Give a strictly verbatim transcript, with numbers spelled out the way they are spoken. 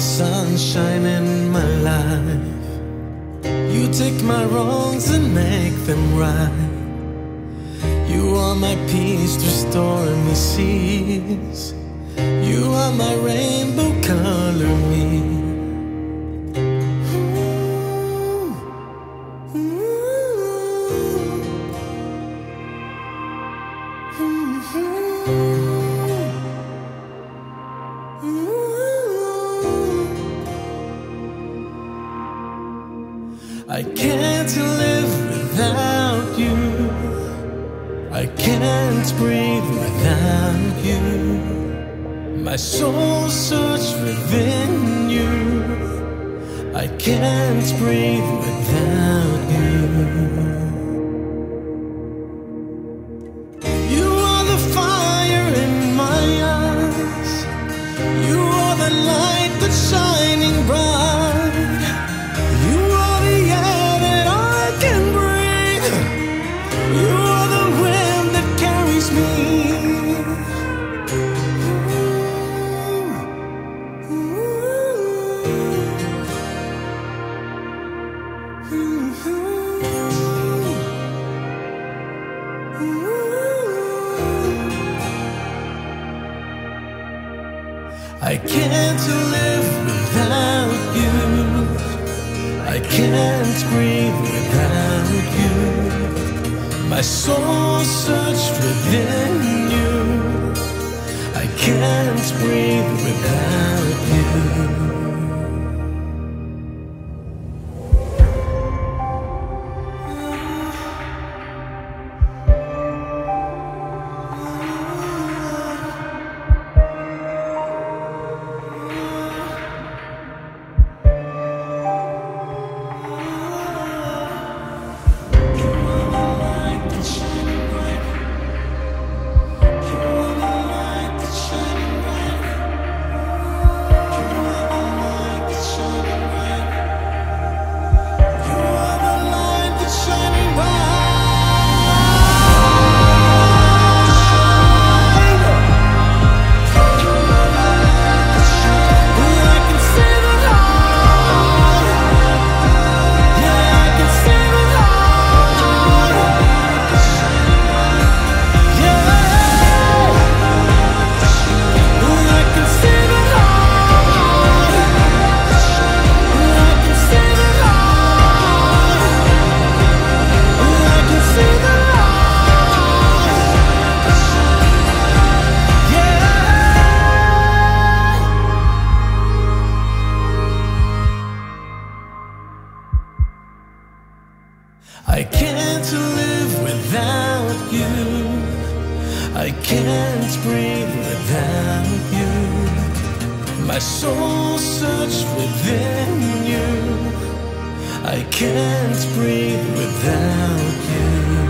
sunshine in my life. You take my wrongs and make them right. You are my peace through stormy seas. You are my rainbow, color me. Ooh. Ooh. Ooh. Ooh. I can't live without you. I can't breathe without you. My soul searches within you. I can't breathe without you. You are the fire in my eyes. You are the light that's shining bright. You are the air that I can breathe. You are the me. Ooh, ooh, ooh, ooh, ooh. I can't live without you. I can't breathe without you. My soul searched within you. I can't breathe without I can't live without you. I can't breathe without you. My soul searches within you. I can't breathe without you.